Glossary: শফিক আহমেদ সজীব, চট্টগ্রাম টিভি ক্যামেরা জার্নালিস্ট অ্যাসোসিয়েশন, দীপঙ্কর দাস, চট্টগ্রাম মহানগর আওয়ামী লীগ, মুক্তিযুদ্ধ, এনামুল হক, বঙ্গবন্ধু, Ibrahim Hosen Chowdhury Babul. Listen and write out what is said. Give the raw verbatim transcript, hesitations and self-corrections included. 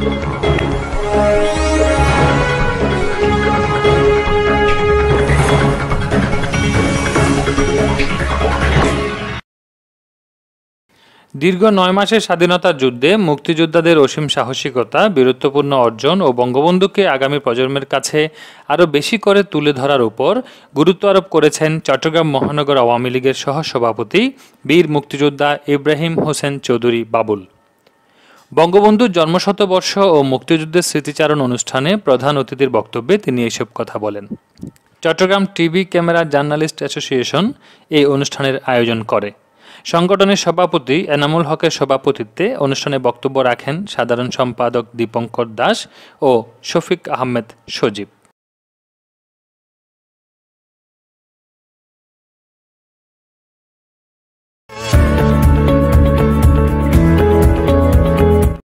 দীর্ঘ নয় মাসের স্বাধীনতার যুদ্ধে মুক্তিযোদ্ধাদের অসীম সাহসিকতা, বীরত্বপূর্ণ অর্জন ও বঙ্গবন্ধুকে আগামী প্রজন্মের কাছে আরও বেশি করে তুলে ধরার উপর গুরুত্ব আরোপ করেছেন চট্টগ্রাম মহানগর আওয়ামী লীগের সহসভাপতি বীর মুক্তিযোদ্ধা ইব্রাহিম হোসেন চৌধুরী বাবুল। বঙ্গবন্ধুর জন্মশতবর্ষ ও মুক্তিযুদ্ধের স্মৃতিচারণ অনুষ্ঠানে প্রধান অতিথির বক্তব্যে তিনি এসব কথা বলেন। চট্টগ্রাম টিভি ক্যামেরা জার্নালিস্ট অ্যাসোসিয়েশন এই অনুষ্ঠানের আয়োজন করে। সংগঠনের সভাপতি এনামুল হকের সভাপতিত্বে অনুষ্ঠানে বক্তব্য রাখেন সাধারণ সম্পাদক দীপঙ্কর দাস ও শফিক আহমেদ সজীব।